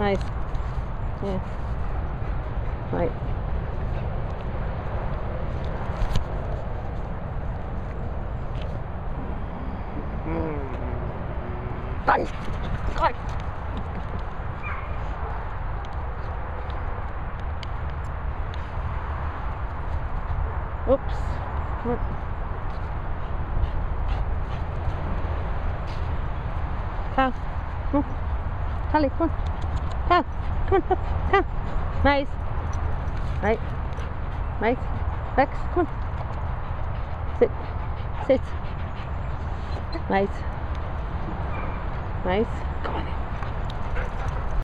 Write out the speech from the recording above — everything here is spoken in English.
Nice. Yeah. Right. Nice. Right. Oops. Come on. Cow. Come on. Tally, come on. Come on, come on, come on. Nice. Right. Nice. Rex, come on. Sit. Sit. Nice. Nice. Come on in.